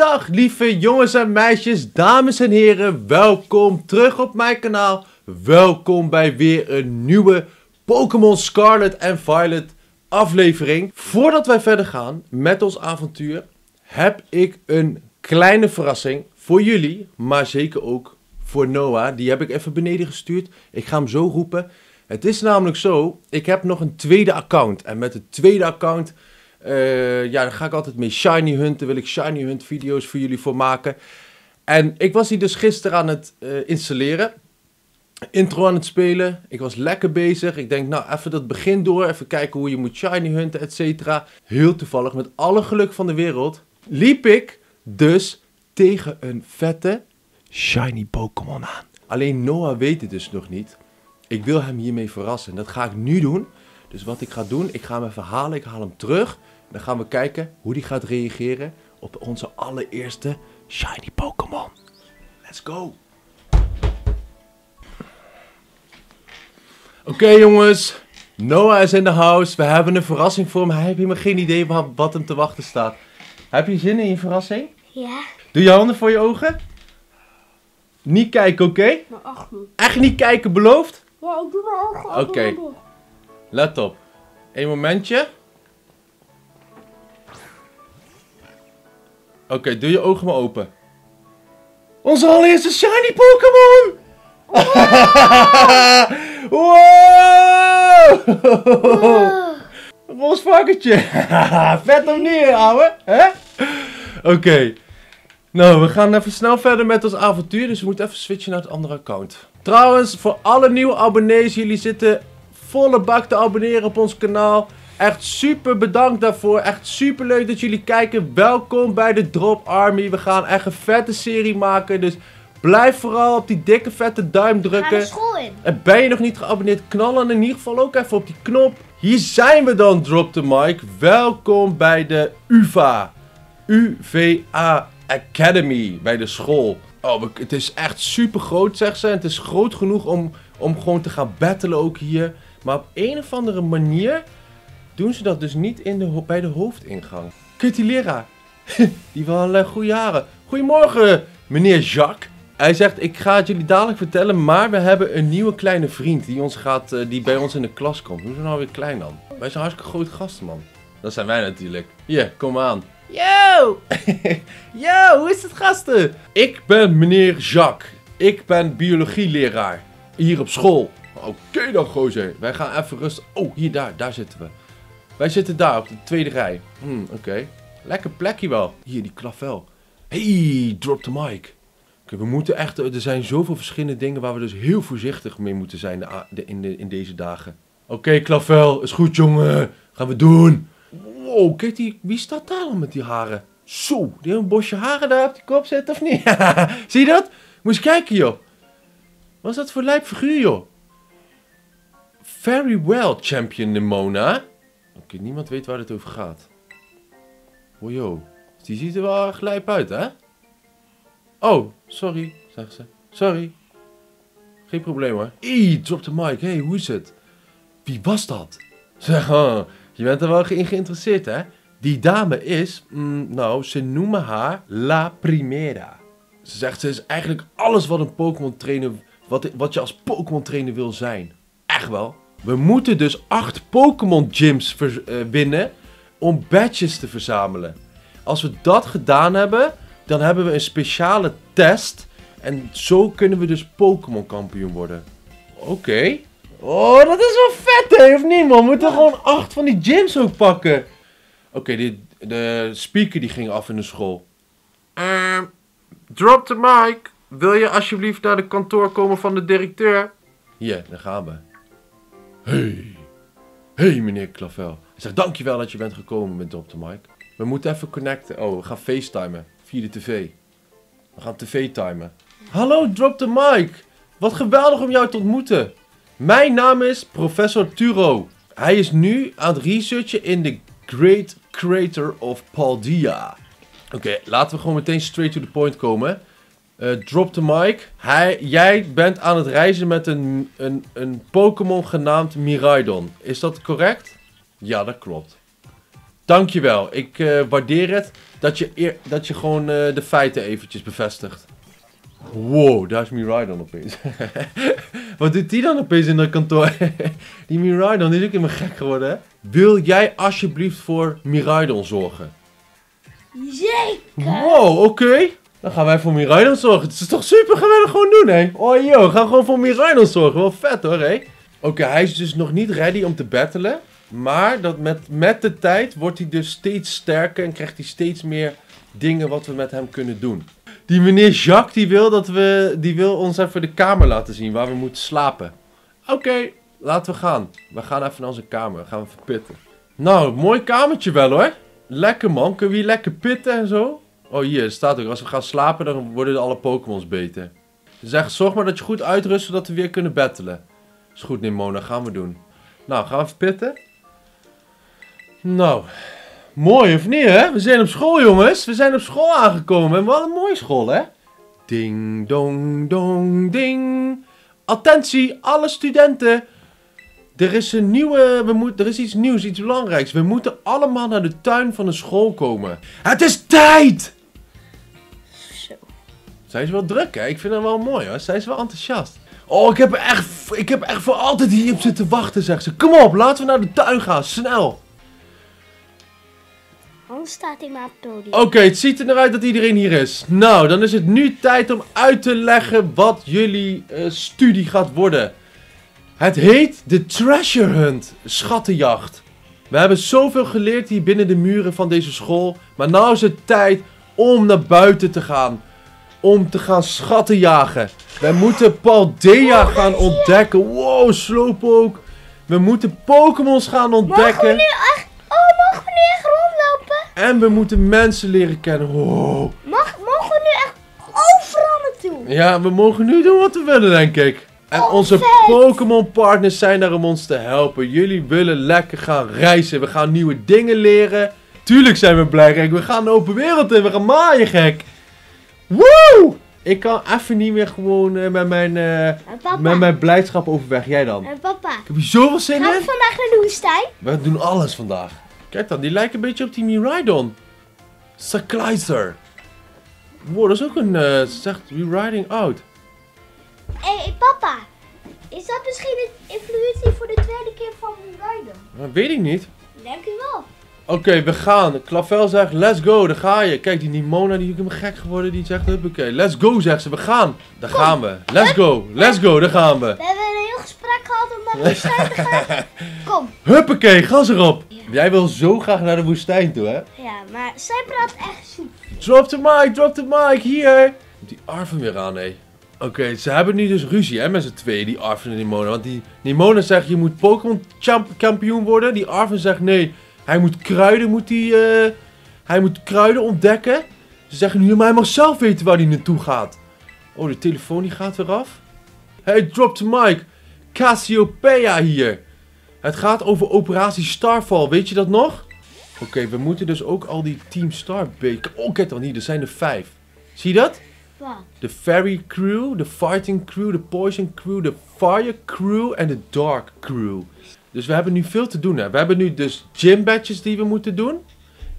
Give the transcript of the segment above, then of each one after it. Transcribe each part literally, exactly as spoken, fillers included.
Dag lieve jongens en meisjes, dames en heren, welkom terug op mijn kanaal. Welkom bij weer een nieuwe Pokémon Scarlet en Violet aflevering. Voordat wij verder gaan met ons avontuur, heb ik een kleine verrassing voor jullie, maar zeker ook voor Noah. Die heb ik even beneden gestuurd, ik ga hem zo roepen. Het is namelijk zo, ik heb nog een tweede account en met het tweede account... Uh, ja, daar ga ik altijd mee shiny hunten. Wil ik shiny hunt video's voor jullie voor maken. En ik was die dus gisteren aan het uh, installeren. Intro aan het spelen. Ik was lekker bezig. Ik denk, nou, even dat begin door. Even kijken hoe je moet shiny hunten, et cetera. Heel toevallig, met alle geluk van de wereld, liep ik dus tegen een vette shiny Pokémon aan. Alleen Noah weet het dus nog niet. Ik wil hem hiermee verrassen. Dat ga ik nu doen. Dus wat ik ga doen, ik ga hem even halen. Ik haal hem terug. Dan gaan we kijken hoe die gaat reageren op onze allereerste shiny Pokémon. Let's go! Oké okay, jongens, Noah is in de house. We hebben een verrassing voor hem. Hij heeft helemaal geen idee wat hem te wachten staat. Heb je zin in je verrassing? Ja. Doe je handen voor je ogen. Niet kijken, oké? Okay? Maar echt niet. Echt niet kijken, beloofd? Ja, ik doe mijn ogen. Oké. Okay. Let op. Eén momentje. Oké, okay, doe je ogen maar open. Onze allereerste shiny Pokémon! Wow! Wow! Wow! Roze varkentje. Vet om neer, ouwe. Hè? Oké. Okay. Nou, we gaan even snel verder met ons avontuur. Dus we moeten even switchen naar het andere account. Trouwens, voor alle nieuwe abonnees, jullie zitten... volle bak te abonneren op ons kanaal. Echt super bedankt daarvoor. Echt super leuk dat jullie kijken. Welkom bij de DropArmy. We gaan echt een vette serie maken. Dus blijf vooral op die dikke vette duim drukken. Ga de school in. En ben je nog niet geabonneerd, knal dan in ieder geval ook even op die knop. Hier zijn we dan, DropTheMike. Welkom bij de Uva. Uva Academy. Bij de school. Oh, het is echt super groot, zegt ze. En het is groot genoeg om, om gewoon te gaan battelen ook hier. Maar op een of andere manier doen ze dat dus niet in de, bij de hoofdingang. Kijk die leraar. Die wel uh, goede haren. Goedemorgen, meneer Jacques. Hij zegt, ik ga het jullie dadelijk vertellen, maar we hebben een nieuwe kleine vriend die, ons gaat, uh, die bij ons in de klas komt. Hoe is het nou weer klein dan? Wij zijn hartstikke grote gasten, man. Dat zijn wij natuurlijk. Hier, kom aan. Yo! Yo, hoe is het, gasten? Ik ben meneer Jacques. Ik ben biologieleraar. Hier op school. Oké okay dan, gozer. Wij gaan even rustig... Oh, hier, daar. Daar zitten we. Wij zitten daar, op de tweede rij. Hmm, oké. Okay. Lekker plekje wel. Hier, die Clavel. Hey, DropTheMike. Okay, we moeten echt... Er zijn zoveel verschillende dingen waar we dus heel voorzichtig mee moeten zijn in, de, in deze dagen. Oké, okay, Clavel. Is goed, jongen. Gaan we doen. Wow, kijk die... Wie staat daar dan met die haren? Zo, die heeft een bosje haren daar op die kop zitten, of niet? Zie je dat? Moet eens kijken, joh. Wat is dat voor lijp figuur, joh? Very well, champion Nemona. Oké, okay, niemand weet waar het over gaat. Oh joh, die ziet er wel erg lijp uit, hè? Oh, sorry, zegt ze. Sorry. Geen probleem, hoor. Eee, DropTheMike. Hé, hey, hoe is het? Wie was dat? Zeg, oh, je bent er wel in geïnteresseerd, hè? Die dame is... Mm, nou, ze noemen haar La Primera. Ze zegt, ze is eigenlijk alles wat een Pokémon trainer... Wat, wat je als Pokémon trainer wil zijn. Echt wel. We moeten dus acht Pokémon gyms winnen om badges te verzamelen. Als we dat gedaan hebben, dan hebben we een speciale test. En zo kunnen we dus Pokémon kampioen worden. Oké. Okay. Oh, dat is wel vet, hè? Of niet, man? We moeten gewoon acht van die gyms ook pakken. Oké, okay, de, de speaker die ging af in de school. Uh, DropTheMike, wil je alsjeblieft naar de kantoor komen van de directeur? Hier, daar gaan we. Hey, hey meneer Clavel. Hij zegt, dankjewel dat je bent gekomen met DropTheMike. We moeten even connecten. Oh, we gaan facetimen via de tv. We gaan tv-timen. Hallo DropTheMike. Wat geweldig om jou te ontmoeten. Mijn naam is professor Turo. Hij is nu aan het researchen in de Great Crater of Paldia. Oké, okay, laten we gewoon meteen straight to the point komen. Uh, DropTheMike, Hij, jij bent aan het reizen met een, een, een Pokémon genaamd Miraidon. Is dat correct? Ja, dat klopt. Dankjewel. Ik uh, waardeer het dat je, eer, dat je gewoon uh, de feiten eventjes bevestigt. Wow, daar is Miraidon opeens. Wat doet die dan opeens in dat kantoor? Die Miraidon is ook helemaal gek geworden, hè? Wil jij alsjeblieft voor Miraidon zorgen? Zeker! Wow, oké. Okay. Dan gaan wij voor Miraidon zorgen. Het is toch super? Gaan wij dat gewoon doen, hè? Oh joh, we gaan gewoon voor Miraidon zorgen. Wel vet hoor, hè? Oké, okay, hij is dus nog niet ready om te battelen. Maar dat met, met de tijd wordt hij dus steeds sterker en krijgt hij steeds meer dingen wat we met hem kunnen doen. Die meneer Jacques die wil, dat we, die wil ons even de kamer laten zien waar we moeten slapen. Oké, okay, laten we gaan. We gaan even naar onze kamer. Gaan we even pitten. Nou, mooi kamertje wel hoor. Lekker man, kunnen we hier lekker pitten en zo? Oh hier, staat ook. Als we gaan slapen dan worden alle Pokémons beter. Zeg, zorg maar dat je goed uitrust zodat we weer kunnen battelen. Is goed Nemona, gaan we doen. Nou, gaan we even pitten. Nou, mooi of niet hè? We zijn op school jongens, we zijn op school aangekomen en wat een mooie school hè? Ding dong dong ding. Attentie alle studenten. Er is een nieuwe, we moet, er is iets nieuws, iets belangrijks. We moeten allemaal naar de tuin van de school komen. Het is tijd! Zo. Zij is wel druk hè, ik vind haar wel mooi hoor, zij is wel enthousiast. Oh, ik heb er echt, ik heb echt voor altijd hierop zitten wachten zegt ze. Kom op, laten we naar de tuin gaan, snel. Anders staat hij maar op het podium. Oké, okay, het ziet eruit dat iedereen hier is. Nou, dan is het nu tijd om uit te leggen wat jullie uh, studie gaat worden. Het heet de Treasure Hunt, schattenjacht. We hebben zoveel geleerd hier binnen de muren van deze school. Maar nou is het tijd om naar buiten te gaan. Om te gaan schatten jagen. Wij moeten Paldea gaan ontdekken. Wow, Slowpoke. We moeten Pokémons gaan ontdekken. Mogen we nu echt... Oh, mogen we nu echt rondlopen? En we moeten mensen leren kennen. Wow. Mag, mogen we nu echt overal naartoe? Ja, we mogen nu doen wat we willen, denk ik. En onze Pokémon partners zijn daar om ons te helpen. Jullie willen lekker gaan reizen. We gaan nieuwe dingen leren. Tuurlijk zijn we blij, gek. We gaan de open wereld in. We gaan maaien, gek. Woe! Ik kan even niet meer gewoon uh, met, mijn, uh, met mijn blijdschap overweg. Jij dan? En papa. Ik heb je zoveel zin in. Gaan we vandaag naar de woestijn? We doen alles vandaag. Kijk dan, die lijkt een beetje op die Miraidon. Saclizer. Wow, dat is ook een... Uh, zegt Miraiding out. Hé, hey, papa. Is dat misschien een evolutie voor de tweede keer van Miraidon? Dat weet ik niet. Denk ik wel. Oké, okay, we gaan. Clavel zegt, let's go, daar ga je. Kijk, die Nemona, die is helemaal gek geworden. Die zegt, oké, let's go, zegt ze. We gaan. Daar Kom. gaan we. Let's go, let's go, daar gaan we. We hebben een heel gesprek gehad om naar de woestijn te gaan. Kom. Huppakee, gas erop. Ja. Jij wil zo graag naar de woestijn toe, hè? Ja, maar zij praat echt zoet. Drop the mic, drop the mic, hier. Die Arven weer aan, hé. Oké, okay, ze hebben nu dus ruzie hè, met z'n tweeën, die Arven en Nemona. Want die Nemona zegt, je moet Pokémon kampioen worden. Die Arven zegt, nee, hij moet kruiden, moet die, uh, hij moet kruiden ontdekken. Ze zeggen nu, maar hij mag zelf weten waar hij naartoe gaat. Oh, de telefoon die gaat weer af. Hey, drop the mic. Cassiopeia hier. Het gaat over Operatie Starfall, weet je dat nog? Oké, okay, we moeten dus ook al die Team Star beken. Oh, kijk dan hier, er zijn er vijf. Zie je dat? De Fairy Crew, de Fighting Crew, de Poison Crew, de Fire Crew en de Dark Crew. Dus we hebben nu veel te doen hè. We hebben nu dus gym badges die we moeten doen.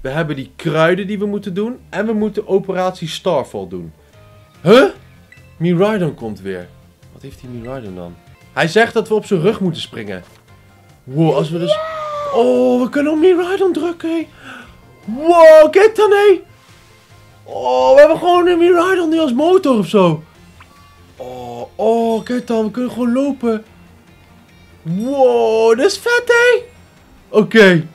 We hebben die kruiden die we moeten doen. En we moeten Operatie Starfall doen. Huh? Miraidon komt weer. Wat heeft die Miraidon dan? Hij zegt dat we op zijn rug moeten springen. Wow, als we dus... Oh, we kunnen op Miraidon drukken hé. Wow, kijk dan hé. Oh, we hebben gewoon een Miraidon nu als motor of zo. Oh, oh, kijk dan, we kunnen gewoon lopen. Wow, dat is vet, hé. Oké. Okay.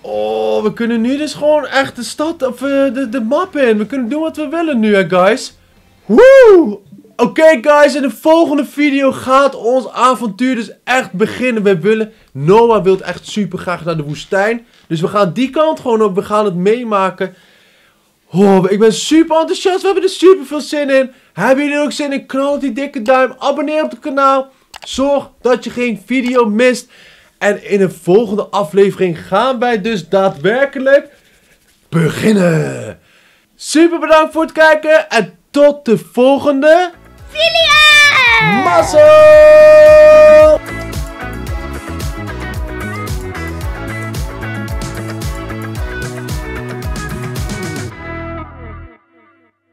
Oh, we kunnen nu dus gewoon echt de stad, of uh, de, de map in. We kunnen doen wat we willen nu, hè, guys. Woe! Oké, okay, guys, in de volgende video gaat ons avontuur dus echt beginnen. We willen... Noah wil echt super graag naar de woestijn. Dus we gaan die kant gewoon op. We gaan het meemaken. Oh, ik ben super enthousiast. We hebben er super veel zin in. Hebben jullie er ook zin in? Knal die dikke duim. Abonneer op het kanaal. Zorg dat je geen video mist. En in de volgende aflevering gaan wij dus daadwerkelijk beginnen. Super bedankt voor het kijken. En tot de volgende video. Mazzel!